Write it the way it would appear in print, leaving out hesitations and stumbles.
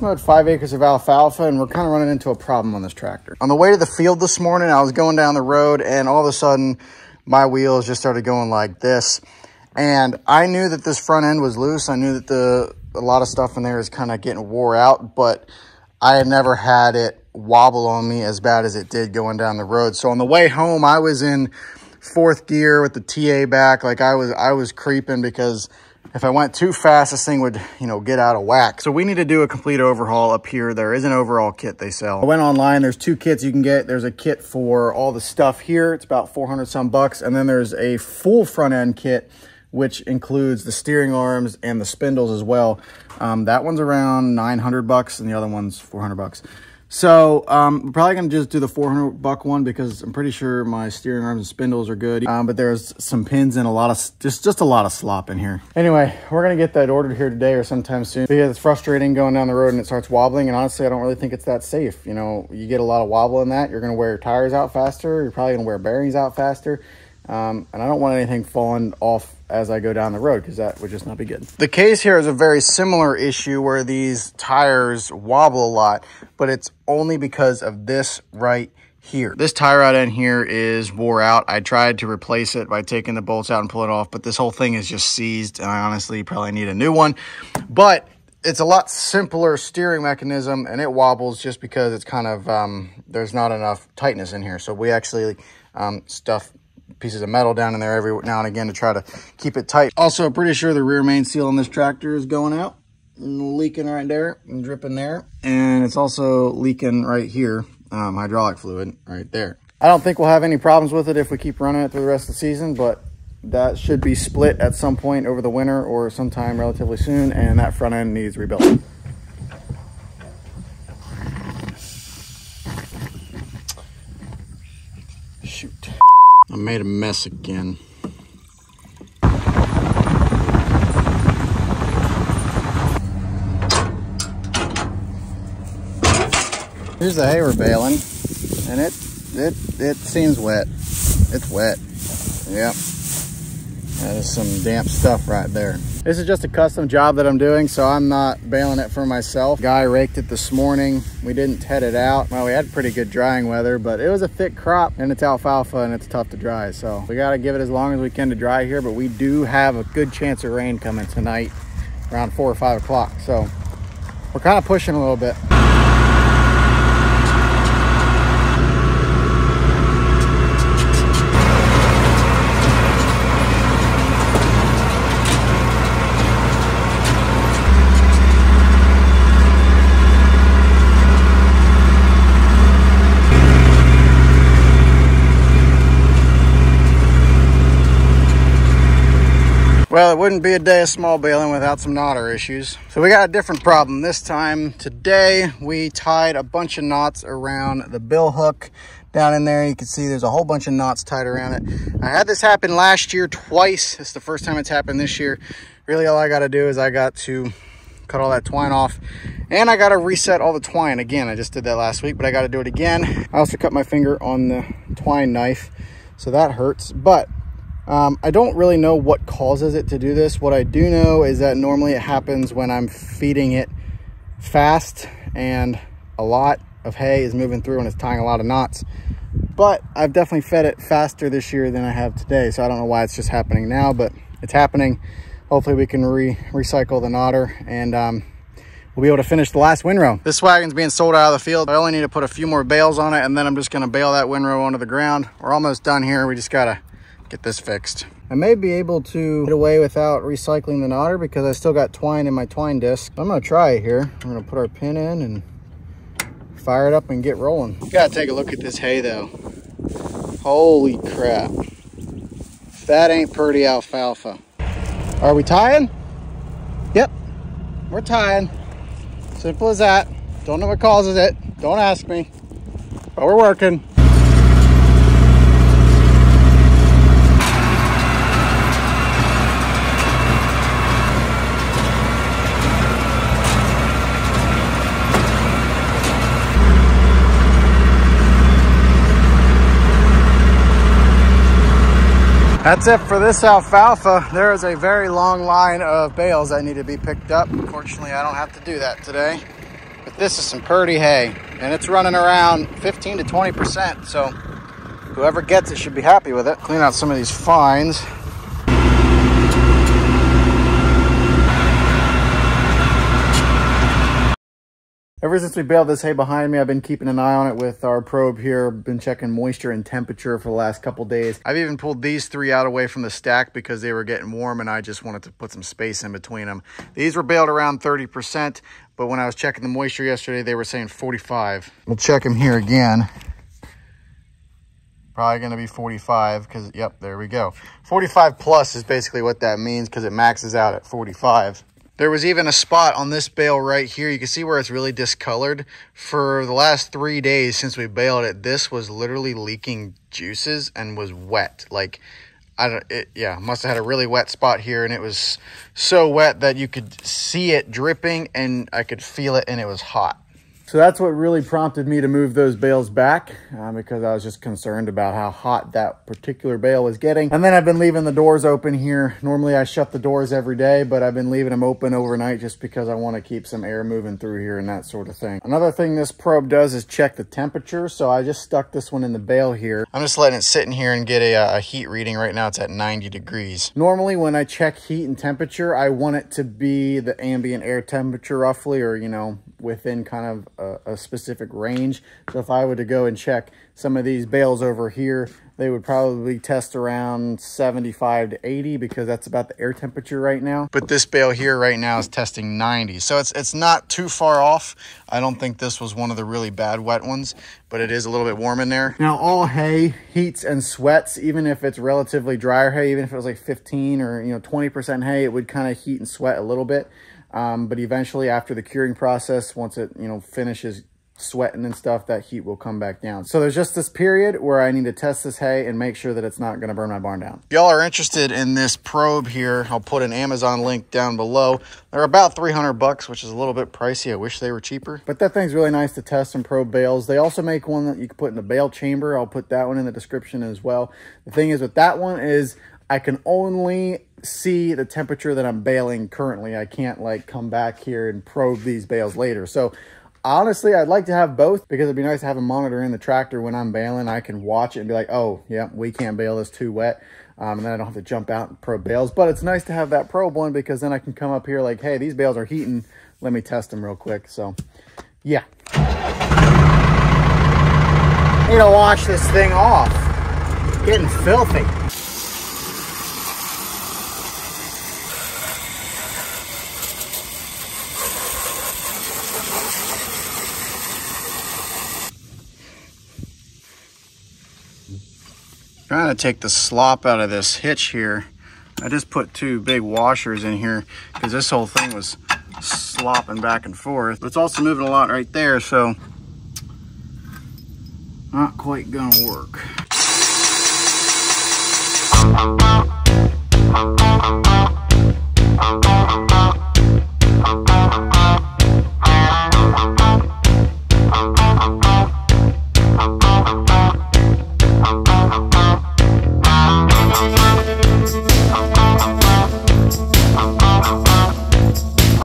just mowed 5 acres of alfalfa, and we're kind of running into a problem on this tractor. On the way to the field this morning, I was going down the road, and all of a sudden, my wheels just started going like this. And I knew that this front end was loose. I knew that a lot of stuff in there is kind of getting wore out, but I had never had it wobble on me as bad as it did going down the road. So on the way home, I was in fourth gear with the TA back. Like I was creeping, because if I went too fast, this thing would, you know, get out of whack. So we need to do a complete overhaul up here. There is an overall kit they sell. I went online. There's 2 kits you can get. There's a kit for all the stuff here. It's about 400 some bucks. And then there's a full front end kit, which includes the steering arms and the spindles as well. That one's around 900 bucks and the other one's 400 bucks. So I'm probably gonna just do the 400 buck one, because I'm pretty sure my steering arms and spindles are good. But there's some pins and a lot of, just a lot of slop in here. Anyway, we're gonna get that ordered here today or sometime soon, because it's frustrating going down the road and it starts wobbling. And honestly, I don't really think it's that safe. You know, you get a lot of wobble in that, you're gonna wear your tires out faster. You're probably gonna wear bearings out faster. And I don't want anything falling off as I go down the road, because that would just not be good. The case here is a very similar issue where these tires wobble a lot, but it's only because of this right here. This tie rod in here is wore out. I tried to replace it by taking the bolts out and pulling it off, but this whole thing is just seized, and I honestly probably need a new one. But it's a lot simpler steering mechanism, and it wobbles just because it's kind of, there's not enough tightness in here. So we actually stuff pieces of metal down in there every now and again to try to keep it tight. Also, I'm pretty sure the rear main seal on this tractor is going out and leaking right there and dripping there. And it's also leaking right here, hydraulic fluid right there. I don't think we'll have any problems with it if we keep running it through the rest of the season, but that should be split at some point over the winter or sometime relatively soon, and that front end needs rebuilt. Shoot. I made a mess again. Here's the hay we're baling, and it seems wet. It's wet. Yep. That is some damp stuff right there. This is just a custom job that I'm doing, so I'm not baling it for myself. Guy raked it this morning. We didn't head it out. Well, we had pretty good drying weather, but it was a thick crop, and it's alfalfa, and it's tough to dry. So we gotta give it as long as we can to dry here, but we do have a good chance of rain coming tonight around 4 or 5 o'clock. So we're kind of pushing a little bit. Well, it wouldn't be a day of small baling without some knotter issues. So we got a different problem this time. Today, we tied a bunch of knots around the bill hook. Down in there, you can see there's a whole bunch of knots tied around it. I had this happen last year twice. It's the first time it's happened this year. Really, all I gotta do is I got to cut all that twine off, and I gotta reset all the twine again. I just did that last week, but I gotta do it again. I also cut my finger on the twine knife, so that hurts, but I don't really know what causes it to do this. What I do know is that normally it happens when I'm feeding it fast and a lot of hay is moving through and it's tying a lot of knots. But I've definitely fed it faster this year than I have today, so I don't know why it's just happening now, but it's happening. Hopefully we can recycle the knotter, and we'll be able to finish the last windrow. This wagon's being sold out of the field. I only need to put a few more bales on it, and then I'm just gonna bale that windrow onto the ground. We're almost done here. We just gotta get this fixed. I may be able to get away without recycling the knotter because I still got twine in my twine disc. I'm gonna try it here. I'm gonna put our pin in and fire it up and get rolling. You gotta take a look at this hay though. Holy crap. That ain't pretty alfalfa. Are we tying? Yep, we're tying. Simple as that. Don't know what causes it. Don't ask me, but we're working. That's it for this alfalfa. There is a very long line of bales that need to be picked up. Fortunately, I don't have to do that today. But this is some Purdy hay, and it's running around 15 to 20%, so whoever gets it should be happy with it. Clean out some of these fines. Ever since we baled this hay behind me, I've been keeping an eye on it with our probe here. Been checking moisture and temperature for the last couple days. I've even pulled these three out away from the stack because they were getting warm and I just wanted to put some space in between them. These were baled around 30%, but when I was checking the moisture yesterday, they were saying 45. We'll check them here again. Probably going to be 45 because, yep, there we go. 45 plus is basically what that means because it maxes out at 45. There was even a spot on this bale right here. You can see where it's really discolored. For the last 3 days since we baled it, this was literally leaking juices and was wet. Like, yeah, must have had a really wet spot here, and it was so wet that you could see it dripping, and I could feel it, and it was hot. So that's what really prompted me to move those bales back because I was just concerned about how hot that particular bale was getting. And then I've been leaving the doors open here. Normally I shut the doors every day, but I've been leaving them open overnight just because I want to keep some air moving through here and that sort of thing. Another thing this probe does is check the temperature. So I just stuck this one in the bale here. I'm just letting it sit in here and get a heat reading. Right now it's at 90 degrees. Normally when I check heat and temperature, I want it to be the ambient air temperature roughly, or, you know, within kind of a specific range. So if I were to go and check some of these bales over here, they would probably test around 75 to 80 because that's about the air temperature right now. But this bale here right now is testing 90. So it's not too far off. I don't think this was one of the really bad wet ones, but it is a little bit warm in there. Now all hay heats and sweats, even if it's relatively drier hay, even if it was like 15 or, you know, 20% hay, it would kind of heat and sweat a little bit. But eventually after the curing process, once it, you know, finishes sweating and stuff, that heat will come back down. So there's just this period where I need to test this hay and make sure that it's not going to burn my barn down. If y'all are interested in this probe here, I'll put an Amazon link down below. They're about $300, which is a little bit pricey. I wish they were cheaper, but that thing's really nice to test and probe bales. They also make one that you can put in the bale chamber. I'll put that one in the description as well. The thing is with that one is I can only see the temperature that I'm baling currently. I can't like come back here and probe these bales later. So honestly, I'd like to have both because it'd be nice to have a monitor in the tractor when I'm baling. I can watch it and be like, oh yeah, we can't bale this, too wet. And then I don't have to jump out and probe bales, but it's nice to have that probe one because then I can come up here like, hey, these bales are heating. Let me test them real quick. So yeah. Need to wash this thing off. It's getting filthy. Trying to take the slop out of this hitch here. I just put two big washers in here because this whole thing was slopping back and forth. But it's also moving a lot right there, so not quite gonna work.